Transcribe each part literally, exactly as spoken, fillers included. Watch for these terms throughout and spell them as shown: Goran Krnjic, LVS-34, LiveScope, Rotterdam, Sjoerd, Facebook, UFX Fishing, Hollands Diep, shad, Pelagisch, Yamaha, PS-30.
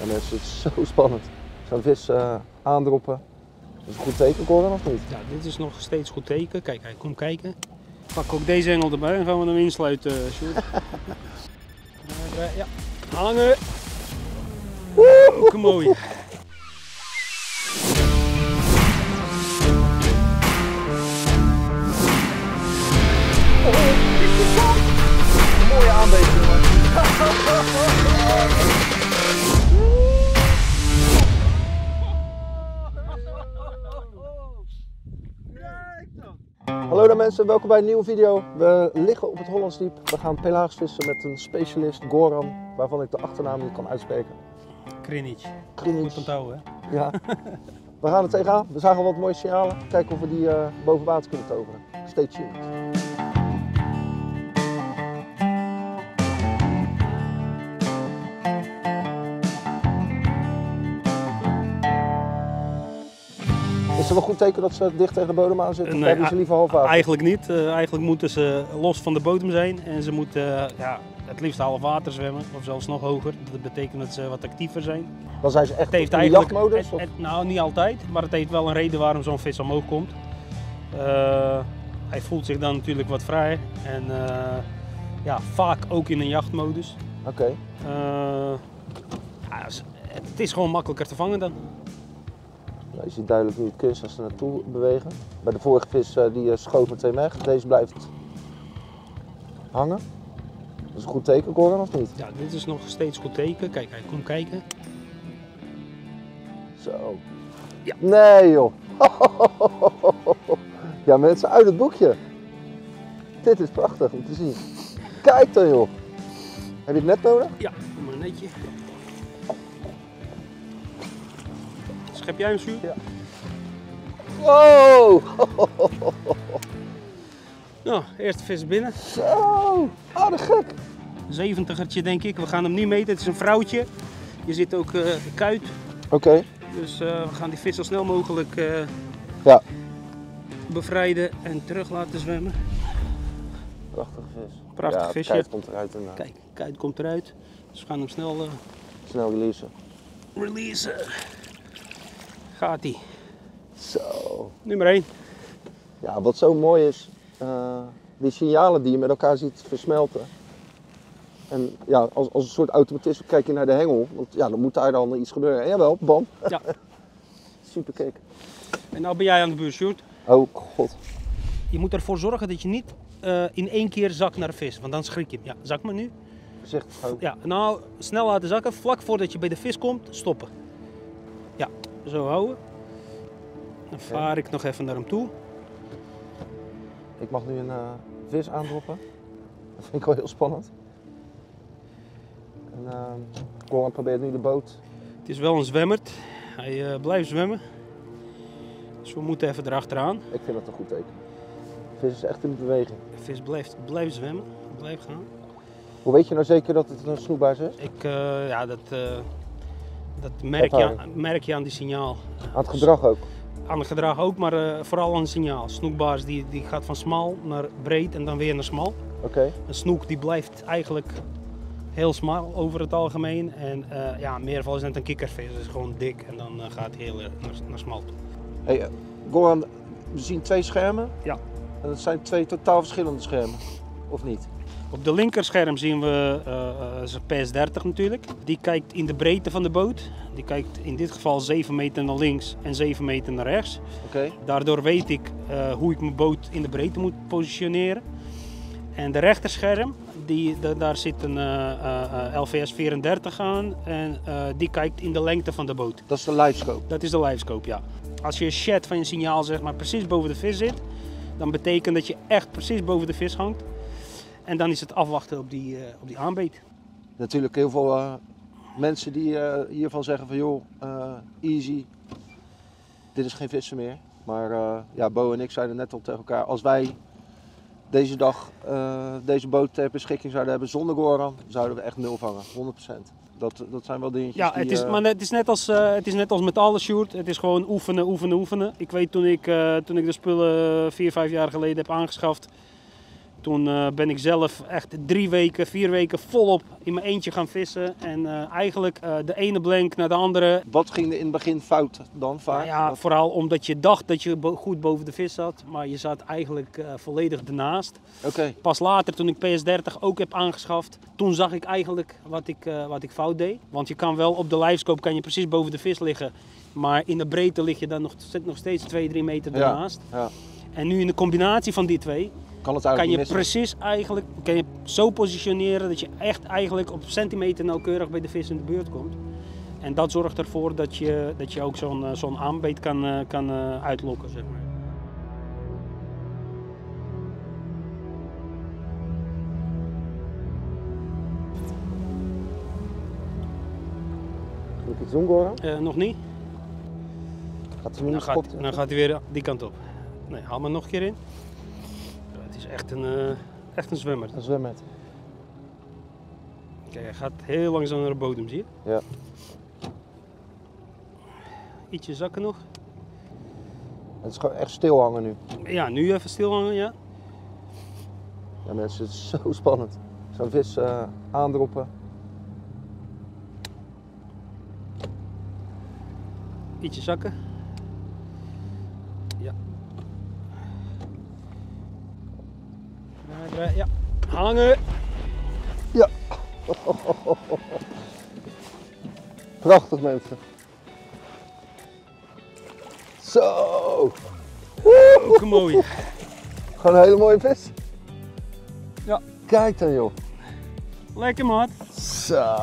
Ja mensen, het is zo spannend. Zo'n vis uh, aandroppen. Dat is een goed teken, Goran, of niet? Ja, dit is nog steeds goed teken. Kijk, hij komt kijken. Pak ook deze engel erbij en gaan we hem insluiten, Sjoerd. Ja, hangen. Ook een mooie. Een mooie aanbeving. Hallo daar mensen, welkom bij een nieuwe video. We liggen op het Hollands Diep. We gaan pelagisch vissen met een specialist, Goran, waarvan ik de achternaam niet kan uitspreken. Krnjic. Krnjic. Goed onthouden, hè? Ja. We gaan er tegenaan. We zagen wat mooie signalen. Kijken of we die uh, boven water kunnen toveren. Stay tuned. Is het wel goed teken dat ze dicht tegen de bodem aan zitten? Nee, hebben ze liever half water? Eigenlijk niet. Uh, eigenlijk moeten ze los van de bodem zijn en ze moeten uh, ja, het liefst half water zwemmen of zelfs nog hoger. Dat betekent dat ze wat actiever zijn. Dan zijn ze echt in de jachtmodus? Het, het, nou, niet altijd, maar het heeft wel een reden waarom zo'n vis omhoog komt. Uh, hij voelt zich dan natuurlijk wat vrij en uh, ja, vaak ook in een jachtmodus. Oké. Okay. Uh, ja, het is gewoon makkelijker te vangen dan. Je ziet duidelijk nu het kunst als ze naartoe bewegen. Bij de vorige vis uh, die schoot meteen weg. Deze blijft hangen. Dat is een goed teken, Goran, of niet? Ja, dit is nog steeds goed teken. Kijk, hij komt kijken. Zo. Ja. Nee joh. Ja mensen, uit het boekje. Dit is prachtig om te zien. Kijk dan joh. Heb je het net nodig? Ja, maar een netje. Heb jij een zuur? Ja. Wow! Nou, eerste vis binnen. Zo! Ah, dat gek! zeventigertje denk ik. We gaan hem niet meten. Het is een vrouwtje. Je zit ook uh, de kuit. Oké. Okay. Dus uh, we gaan die vis zo snel mogelijk uh, ja. bevrijden en terug laten zwemmen. Prachtige vis. Prachtig ja, visje. Kuit komt eruit inderdaad. Kijk, kuit komt eruit. Dus we gaan hem snel... Uh, snel releasen. Releasen. Gaat hij. Zo. Nummer één. Ja, wat zo mooi is, uh, die signalen die je met elkaar ziet versmelten. En ja, als, als een soort automatisme kijk je naar de hengel, want ja, dan moet daar dan iets gebeuren. En jawel, bam. Ja. Super kick. En nou ben jij aan de beurt, Sjoerd. Oh god. Je moet ervoor zorgen dat je niet uh, in één keer zakt naar de vis, want dan schrik je hem. Ja, zak maar nu. Zeg, oh. Ja, nou, snel laten zakken, vlak voordat je bij de vis komt, stoppen. Ja. Zo houden. Dan vaar ik nog even naar hem toe. Ik mag nu een uh, vis aandroppen. Dat vind ik wel heel spannend. En, uh, Goran probeert nu de boot. Het is wel een zwemmerd. Hij uh, blijft zwemmen. Dus we moeten even erachteraan. Ik vind dat een goed teken. De vis is echt in de beweging. De vis blijft, blijft zwemmen. Blijft gaan. Hoe weet je nou zeker dat het een snoepbaars is? Ik, uh, ja, dat... Uh... Dat merk je, aan, merk je aan die signaal. Aan het gedrag ook? Aan het gedrag ook, maar uh, vooral aan het signaal. Snoekbaars die, die gaat van smal naar breed en dan weer naar smal. Okay. Een snoek die blijft eigenlijk heel smal over het algemeen. En uh, ja, meerval is net een kikkervis. Dat is gewoon dik en dan uh, gaat hij heel erg naar, naar smal toe. Hey, uh, Goran, we zien twee schermen. Ja. En dat zijn twee totaal verschillende schermen, of niet? Op de linkerscherm zien we uh, P S dertig natuurlijk. Die kijkt in de breedte van de boot. Die kijkt in dit geval zeven meter naar links en zeven meter naar rechts. Okay. Daardoor weet ik uh, hoe ik mijn boot in de breedte moet positioneren. En de rechterscherm, die, de, daar zit een uh, uh, L V S vierendertig aan en uh, die kijkt in de lengte van de boot. Dat is de LiveScope? Dat is de LiveScope, ja. Als je een shed van je signaal zeg maar, precies boven de vis zit, dan betekent dat je echt precies boven de vis hangt. En dan is het afwachten op die, uh, op die aanbeet. Natuurlijk heel veel uh, mensen die uh, hiervan zeggen van joh, uh, easy, dit is geen vissen meer. Maar uh, ja, Bo en ik zeiden net al tegen elkaar, als wij deze dag uh, deze boot ter beschikking zouden hebben zonder Goran, zouden we echt nul vangen, honderd procent. Dat, dat zijn wel dingetjes ja, die... Het is, uh... maar het is, net als, uh, het is net als met alles, Sjoerd. Het is gewoon oefenen, oefenen, oefenen. Ik weet toen ik, uh, toen ik de spullen vier, vijf jaar geleden heb aangeschaft, Toen uh, ben ik zelf echt drie weken, vier weken volop in mijn eentje gaan vissen. En uh, eigenlijk uh, de ene blank naar de andere. Wat ging er in het begin fout dan vaak? Nou ja, vooral omdat je dacht dat je goed boven de vis zat. Maar je zat eigenlijk uh, volledig ernaast. Okay. Pas later, toen ik P S dertig ook heb aangeschaft, toen zag ik eigenlijk wat ik, uh, wat ik fout deed. Want je kan wel op de LiveScope kan je precies boven de vis liggen. Maar in de breedte lig je dan nog, zit nog steeds twee, drie meter ernaast. Ja, ja. En nu in de combinatie van die twee kan, het kan je precies eigenlijk kan je zo positioneren dat je echt eigenlijk op centimeter nauwkeurig bij de vis in de buurt komt. En dat zorgt ervoor dat je, dat je ook zo'n zo'n aanbeet kan, kan uitlokken, zeg maar. Moet ik iets doen, Goran? Uh, nog niet. Gaat dan, gaat, dan gaat hij weer die kant op. Nee, haal maar nog een keer in. Het is echt een, uh, echt een zwemmer. Een zwemmer. Kijk, hij gaat heel langzaam naar de bodem, zie je? Ja. Ietsje zakken nog. Het is gewoon echt stilhangen nu. Ja, nu even stilhangen, ja. Ja mensen, het is zo spannend. Zo'n vis uh, aandroppen. Ietsje zakken. Ja, hangen! Ja! Oh, oh, oh, oh. Prachtig mensen! Zo! Ook een mooie! Gewoon een hele mooie vis! Ja! Kijk dan joh! Lekker maat! Zo!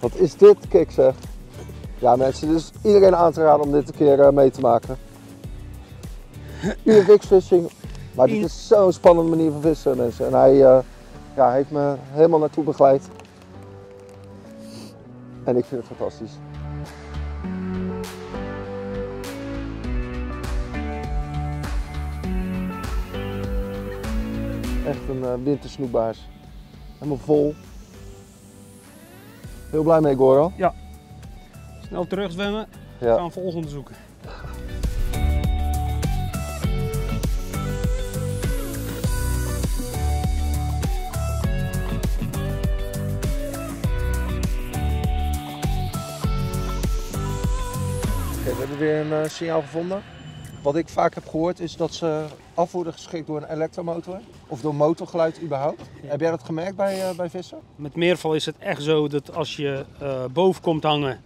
Wat is dit kick zeg! Ja mensen, dus iedereen aan te raden om dit een keer mee te maken. U F X Fishing. Maar dit is zo'n spannende manier van vissen mensen en hij uh, ja, heeft me helemaal naartoe begeleid en ik vind het fantastisch. Echt een uh, wintersnoekbaars, helemaal vol. Heel blij mee Goran. Ja, snel terugzwemmen, we ja. gaan volgende zoeken. We hebben weer een uh, signaal gevonden. Wat ik vaak heb gehoord is dat ze af worden geschikt door een elektromotor of door motorgeluid überhaupt. Ja. Heb jij dat gemerkt bij, uh, bij vissen? Met meerval is het echt zo dat als je uh, boven komt hangen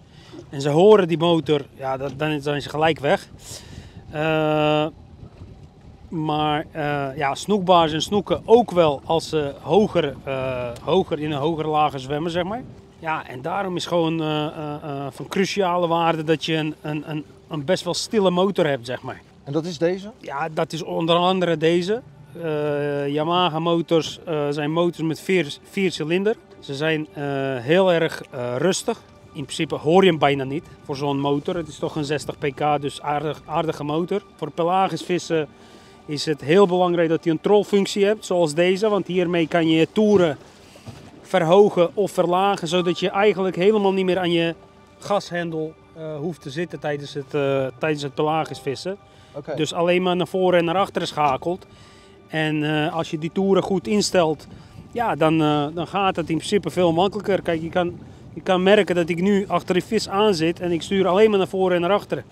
en ze horen die motor, ja, dat, dan, dan is ze gelijk weg. Uh, maar uh, ja, snoekbaars en snoeken ook wel als ze hoger, uh, hoger in een hogere lagen zwemmen, zeg maar. Ja, en daarom is gewoon uh, uh, van cruciale waarde dat je een, een, een best wel stille motor hebt, zeg maar. En dat is deze? Ja, dat is onder andere deze. Uh, Yamaha motors uh, zijn motors met vier, vier cilinder. Ze zijn uh, heel erg uh, rustig. In principe hoor je hem bijna niet voor zo'n motor. Het is toch een zestig pk, dus aardig, aardige motor. Voor pelagisch vissen is het heel belangrijk dat je een trolfunctie hebt, zoals deze. Want hiermee kan je toeren verhogen of verlagen, zodat je eigenlijk helemaal niet meer aan je gashendel uh, hoeft te zitten tijdens het, uh, tijdens het pelagisch vissen. Okay. Dus alleen maar naar voren en naar achteren schakelt. En uh, als je die toeren goed instelt, ja, dan, uh, dan gaat het in principe veel makkelijker. Kijk, je kan, je kan merken dat ik nu achter die vis aan zit en ik stuur alleen maar naar voren en naar achteren.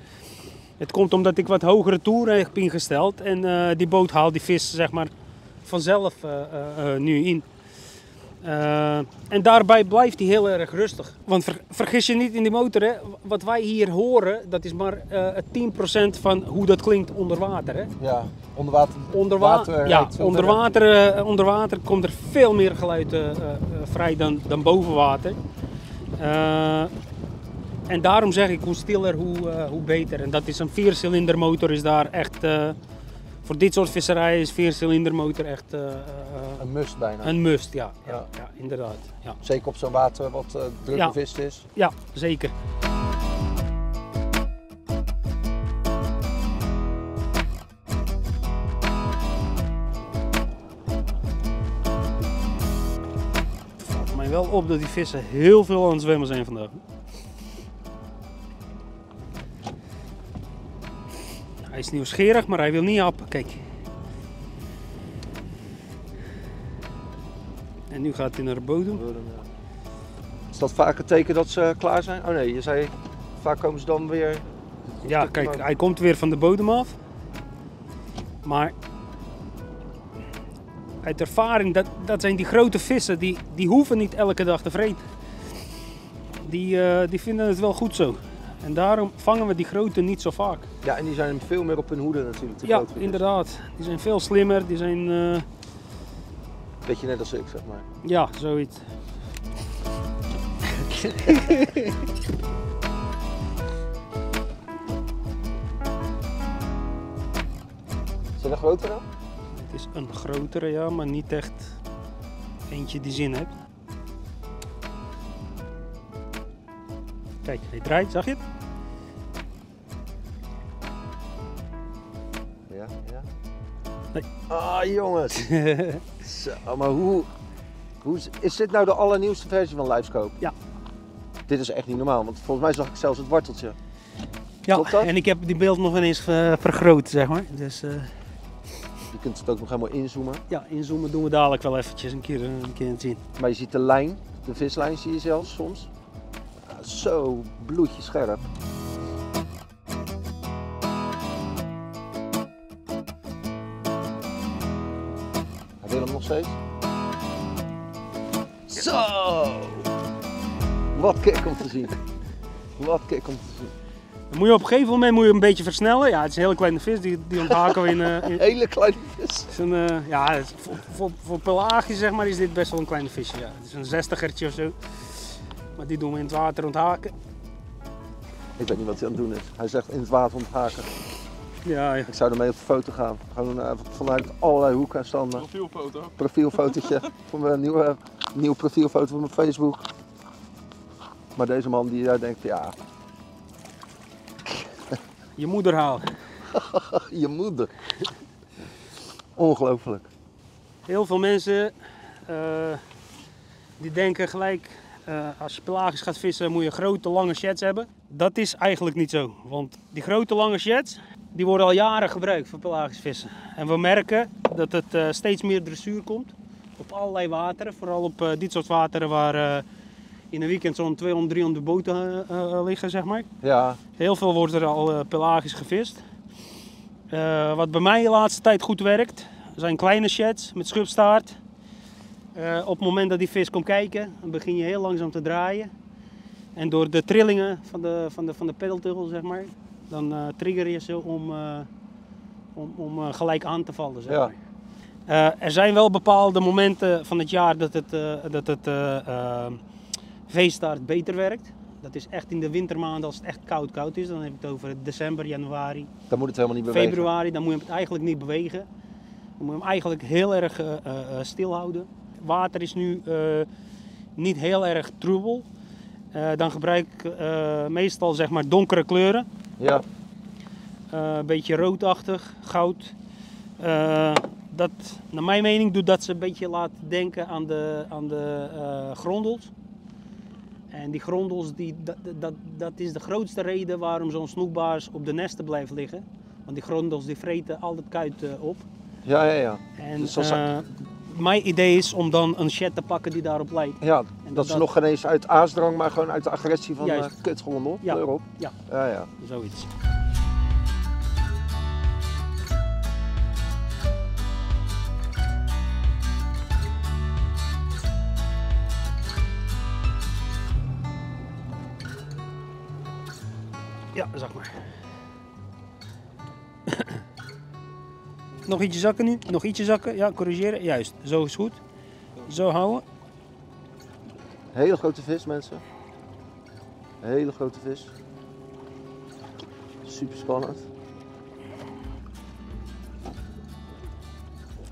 Het komt omdat ik wat hogere toeren heb ingesteld en uh, die boot haalt die vis zeg maar vanzelf uh, uh, uh, nu in. Uh, en daarbij blijft hij heel erg rustig. Want ver, vergis je niet in die motor, hè? Wat wij hier horen, dat is maar uh, tien procent van hoe dat klinkt onder water. Hè? Ja, onder water, onder wa water, ja, onder water, uh, onder water komt er veel meer geluid uh, uh, vrij dan, dan boven water. Uh, en daarom zeg ik, hoe stiller, hoe, uh, hoe beter. En dat is een viercilinder motor, is daar echt... Uh, Voor dit soort visserij is viercilindermotor echt uh, een must bijna. Een must, ja, ja, ja. ja inderdaad. Ja. Zeker op zo'n water wat uh, druk ja. bevist is. Ja, zeker. Het valt mij wel op dat die vissen heel veel aan het zwemmen zijn vandaag. Hij is nieuwsgierig, maar hij wil niet happen. Kijk. En nu gaat hij naar de bodem. Is dat vaak het teken dat ze klaar zijn? Oh nee, je zei vaak komen ze dan weer... Ja, kijk, hij komt weer van de bodem af. Maar uit ervaring, dat, dat zijn die grote vissen, die, die hoeven niet elke dag te vreten. Die, uh, die vinden het wel goed zo. En daarom vangen we die grote niet zo vaak. Ja, en die zijn veel meer op hun hoede natuurlijk. Ja, inderdaad. Die zijn veel slimmer, die zijn... Uh... Beetje net als ik, zeg maar. Ja, zoiets. Is dat een grotere? Het is een grotere, ja, maar niet echt eentje die zin heeft. Kijk, hij draait, zag je het? Ja, ja. Nee. Ah, jongens. Zo, maar hoe, hoe... Is dit nou de allernieuwste versie van LiveScope? Ja. Dit is echt niet normaal, want volgens mij zag ik zelfs het worteltje. Ja, en ik heb die beeld nog ineens vergroot, zeg maar. Dus, uh... je kunt het ook nog helemaal inzoomen. Ja, inzoomen doen we dadelijk wel eventjes een keer, een keer zien. Maar je ziet de lijn, de vislijn zie je zelfs soms. Zo bloedje scherp. Hij wil hem nog steeds. Zo! Wat kick om te zien. Wat kick om te zien. Dan moet je op een gegeven moment moet je een beetje versnellen. Ja, het is een hele kleine vis, die, die onthaken we in... Een uh, hele kleine vis? Is een, uh, ja, voor, voor, voor pelagisch zeg maar is dit best wel een kleine visje. Ja. Het is een zestigertje of zo. Maar die doen we in het water onthaken. Ik weet niet wat hij aan het doen is. Hij zegt in het water onthaken. Ja, ja. Ik zou ermee op de foto gaan. Gewoon vanuit allerlei hoeken en standen. Profielfoto. Profielfotootje. Voor mijn nieuwe, nieuwe profielfoto van mijn Facebook. Maar deze man die daar denkt, ja... Je moeder halen. Je moeder. Ongelooflijk. Heel veel mensen uh, die denken gelijk... Uh, als je pelagisch gaat vissen moet je grote lange sheds hebben. Dat is eigenlijk niet zo, want die grote lange sheds die worden al jaren gebruikt voor pelagisch vissen. En we merken dat het uh, steeds meer dressuur komt op allerlei wateren. Vooral op uh, dit soort wateren waar uh, in een weekend zo'n tweehonderd, driehonderd boten uh, uh, liggen, zeg maar. Ja. Heel veel wordt er al uh, pelagisch gevist. Uh, wat bij mij de laatste tijd goed werkt zijn kleine sheds met schubstaart. Uh, op het moment dat die vis komt kijken, dan begin je heel langzaam te draaien. En door de trillingen van de, van de, van de peddeltuggel, zeg maar, dan uh, trigger je ze om, uh, om, om uh, gelijk aan te vallen, zeg maar. Ja. Uh, er zijn wel bepaalde momenten van het jaar dat het, uh, dat het uh, uh, veestaart beter werkt. Dat is echt in de wintermaanden, als het echt koud koud is, dan heb je het over december, januari. Dan moet het helemaal niet bewegen. Februari, dan moet je het eigenlijk niet bewegen. Dan moet je hem eigenlijk heel erg uh, uh, stil houden. Water is nu uh, niet heel erg troebel. Uh, dan gebruik ik uh, meestal zeg maar donkere kleuren. Ja. Uh, een beetje roodachtig, goud. Uh, dat, naar mijn mening doet dat ze een beetje laat denken aan de, aan de uh, grondels. En die grondels, die, dat, dat, dat is de grootste reden waarom zo'n snoekbaars op de nesten blijft liggen. Want die grondels die vreten altijd kuit uh, op. Ja, ja, ja. En, dus als... uh, mijn idee is om dan een shed te pakken die daarop lijkt. Ja, en dat, dat is dat... nog geen eens uit aasdrang, maar gewoon uit de agressie van de kutgrondel. Ja, erop. Ja. Ja, ja, zoiets. Ja, zak maar. Nog ietsje zakken nu, nog ietsje zakken, ja, corrigeren, juist, zo is goed. Zo houden. Hele grote vis, mensen. Hele grote vis. Super spannend.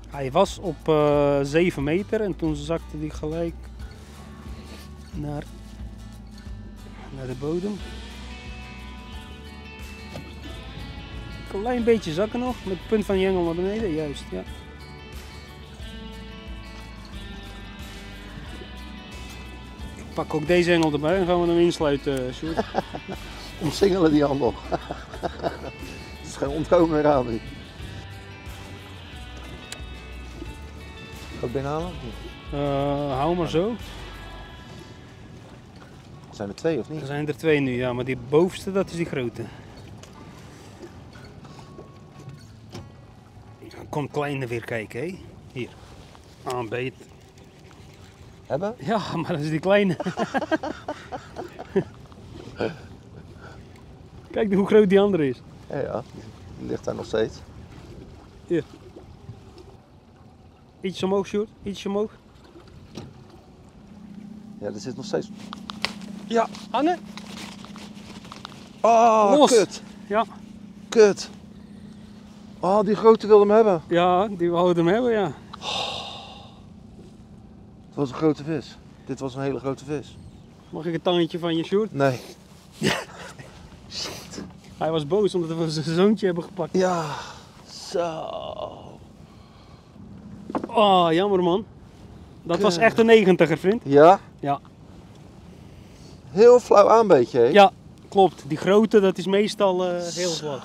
Hij was op uh, zeven meter en toen zakte hij gelijk naar, naar de bodem. Een klein beetje zakken nog, met het punt van je hengel naar beneden, juist, ja. Ik pak ook deze hengel erbij en gaan we hem insluiten, Sjoerd. Omsingelen die handel. Het is geen ontkomen meer aan. Ook binnenhalen? Uh, hou maar zo. Er zijn er twee of niet? Er zijn er twee nu, ja, maar die bovenste, dat is die grote. Dan komt kleine weer kijken, hè? Hier. Aanbeet. Hebben? Ja, maar dat is die kleine. Kijk hoe groot die andere is. Ja, ja. Die ligt daar nog steeds. Hier. Iets omhoog, Sjoerd. Iets omhoog. Ja, er zit nog steeds. Ja, hangen. Oh, los. Kut. Ja. Kut. Oh, die grote wilde hem hebben. Ja, die wilde hem hebben, ja. Oh. Het was een grote vis. Dit was een hele grote vis. Mag ik een tandje van je, Sjoerd? Nee. Shit. Hij was boos omdat we zijn zoontje hebben gepakt. Ja, zo. Oh, jammer man. Dat Kut. was echt een negentiger, vriend. Ja? Ja. Heel flauw aanbeetje, hè? Ja, klopt. Die grote, dat is meestal uh, heel glad.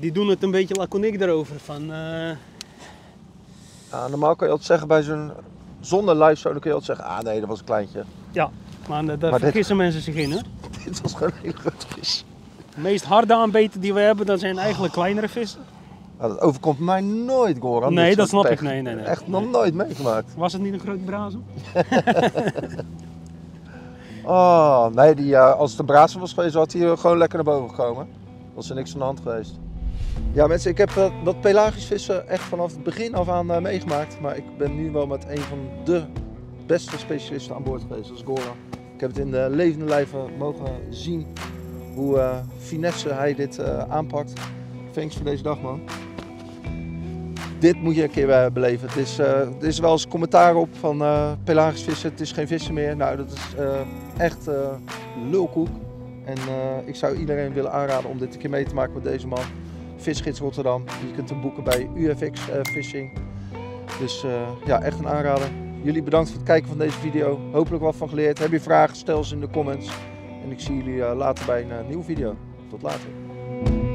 Die doen het een beetje laconiek daarover. Van, uh... ja, normaal kan je altijd zeggen bij zo'n... Zonder LiveScope kun je altijd zeggen, ah nee, dat was een kleintje. Ja, maar uh, daar maar vergissen dit... mensen zich in, hoor. Dit was gewoon een hele grote vis. De meest harde aanbeten die we hebben, dat zijn eigenlijk kleinere vissen. Nou, dat overkomt mij nooit, Goran. Nee, dat snap pech. ik. Nee, nee, nee. Echt nog nee. nooit meegemaakt. Was het niet een groot brazen? Oh, nee, die, uh, als het een brazen was geweest, had hij uh, gewoon lekker naar boven gekomen. Was er niks aan de hand geweest. Ja, mensen, ik heb uh, dat pelagisch vissen echt vanaf het begin af aan uh, meegemaakt. Maar ik ben nu wel met een van de beste specialisten aan boord geweest, dat is Goran. Ik heb het in de levende lijve mogen zien hoe uh, finesse hij dit uh, aanpakt. Thanks voor deze dag, man. Dit moet je een keer uh, beleven. Het is, uh, er is wel eens commentaar op van uh, pelagisch vissen, het is geen vissen meer. Nou, dat is uh, echt uh, lulkoek. En uh, ik zou iedereen willen aanraden om dit een keer mee te maken met deze man. Visgids Rotterdam. Je kunt hem boeken bij U F X uh, Fishing. Dus uh, ja, echt een aanrader. Jullie bedankt voor het kijken van deze video. Hopelijk wat van geleerd. Heb je vragen, stel ze in de comments. En ik zie jullie uh, later bij een uh, nieuwe video. Tot later.